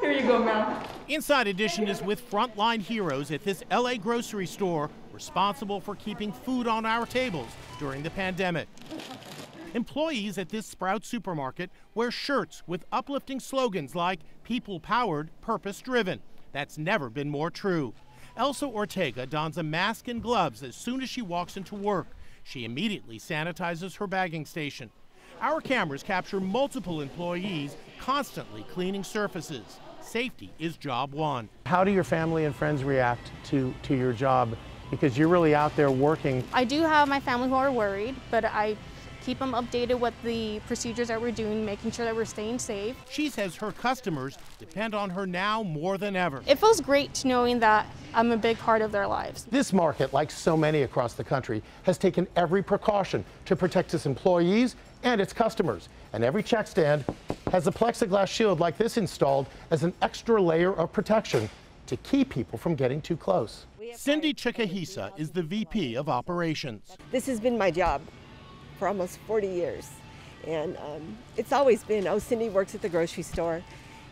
Here you go, Mel. Inside Edition is with frontline heroes at this LA grocery store responsible for keeping food on our tables during the pandemic. Employees at this Sprouts Supermarket wear shirts with uplifting slogans like people-powered, purpose-driven. That's never been more true. Elsa Ortega dons a mask and gloves as soon as she walks into work. She immediately sanitizes her bagging station. Our cameras capture multiple employees constantly cleaning surfaces. Safety is job one. How do your family and friends react to your job? Because you're really out there working. I do have my family who are worried, but I keep them updated with the procedures that we're doing, making sure that we're staying safe. She says her customers depend on her now more than ever. It feels great knowing that I'm a big part of their lives. This market, like so many across the country, has taken every precaution to protect its employees and its customers. And every check stand has a plexiglass shield like this installed as an extra layer of protection to keep people from getting too close. Cindy Chikahisa is the VP of Operations. This has been my job for almost 40 years, and it's always been, oh, Cindy works at the grocery store,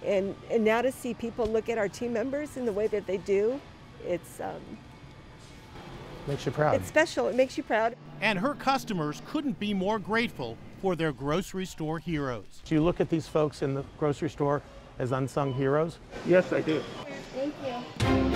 and now to see people look at our team members in the way that they do, it's makes you proud. It's special. It makes you proud. And her customers couldn't be more grateful for their grocery store heroes. Do you look at these folks in the grocery store as unsung heroes? Yes, I do. Thank you.